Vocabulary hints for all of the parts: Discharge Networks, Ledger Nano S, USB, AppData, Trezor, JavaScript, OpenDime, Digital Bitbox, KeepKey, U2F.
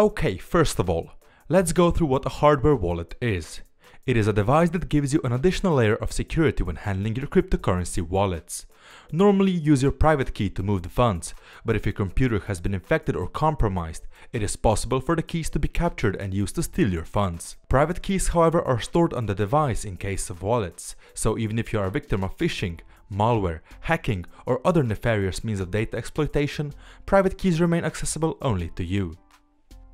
Okay, first of all, let's go through what a hardware wallet is. It is a device that gives you an additional layer of security when handling your cryptocurrency wallets. Normally you use your private key to move the funds, but if your computer has been infected or compromised, it is possible for the keys to be captured and used to steal your funds. Private keys, however, are stored on the device in case of wallets, so even if you are a victim of phishing, malware, hacking, or other nefarious means of data exploitation, private keys remain accessible only to you.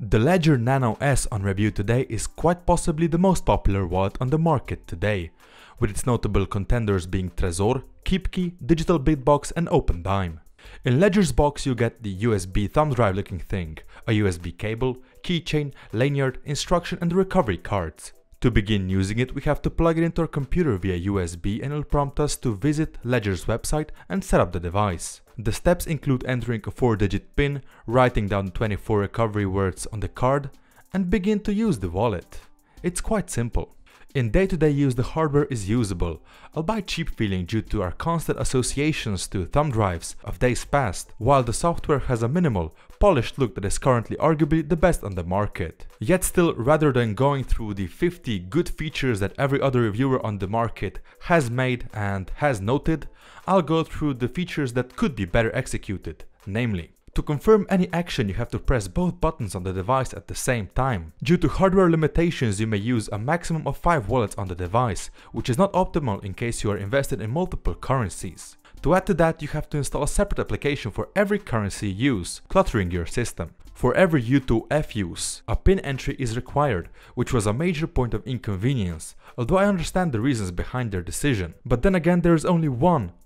The Ledger Nano S on review today is quite possibly the most popular wallet on the market today, with its notable contenders being Trezor, KeepKey, Digital Bitbox and OpenDime. In Ledger's box you get the USB thumb drive looking thing, a USB cable, keychain, lanyard, instruction and recovery cards. To begin using it, we have to plug it into our computer via USB and it will prompt us to visit Ledger's website and set up the device. The steps include entering a 4-digit PIN, writing down 24 recovery words on the card, and begin to use the wallet. It's quite simple. In day-to-day use, the hardware is usable, albeit cheap feeling due to our constant associations to thumb drives of days past, while the software has a minimal, polished look that is currently arguably the best on the market. Yet still, rather than going through the 50 good features that every other reviewer on the market has made and has noted, I'll go through the features that could be better executed, namely. To confirm any action, you have to press both buttons on the device at the same time. Due to hardware limitations, you may use a maximum of 5 wallets on the device, which is not optimal in case you are invested in multiple currencies. To add to that, you have to install a separate application for every currency use, cluttering your system. For every U2F use, a PIN entry is required, which was a major point of inconvenience, although I understand the reasons behind their decision. But then again, there is only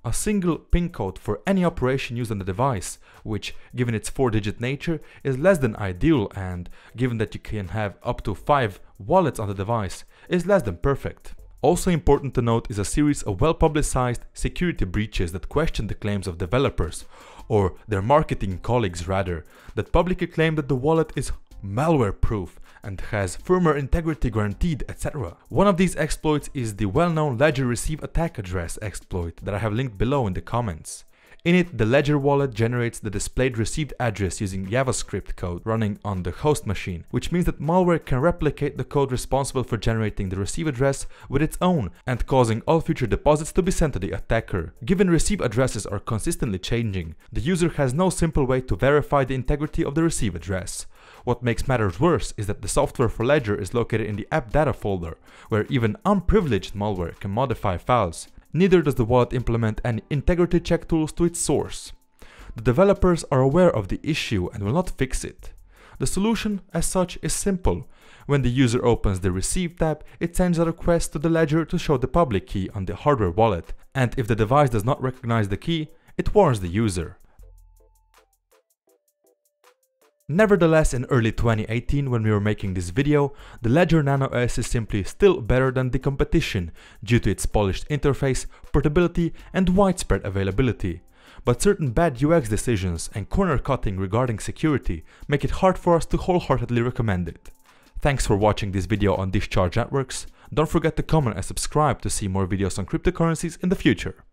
a single PIN code for any operation used on the device, which, given its 4-digit nature, is less than ideal and, given that you can have up to 5 wallets on the device, is less than perfect. Also important to note is a series of well-publicized security breaches that question the claims of developers, or their marketing colleagues rather, that publicly claim that the wallet is malware-proof and has firmware integrity guaranteed, etc. One of these exploits is the well-known Ledger Receive Attack Address exploit that I have linked below in the comments. In it, the Ledger wallet generates the displayed received address using JavaScript code running on the host machine, which means that malware can replicate the code responsible for generating the receive address with its own and causing all future deposits to be sent to the attacker. Given receive addresses are consistently changing, the user has no simple way to verify the integrity of the receive address. What makes matters worse is that the software for Ledger is located in the AppData folder, where even unprivileged malware can modify files. Neither does the wallet implement any integrity check tools to its source. The developers are aware of the issue and will not fix it. The solution, as such, is simple. When the user opens the Receive tab, it sends a request to the ledger to show the public key on the hardware wallet, and if the device does not recognize the key, it warns the user. Nevertheless, in early 2018, when we were making this video, the Ledger Nano S is simply still better than the competition due to its polished interface, portability and widespread availability. But certain bad UX decisions and corner-cutting regarding security make it hard for us to wholeheartedly recommend it. Thanks for watching this video on Discharge Networks. Don't forget to comment and subscribe to see more videos on cryptocurrencies in the future.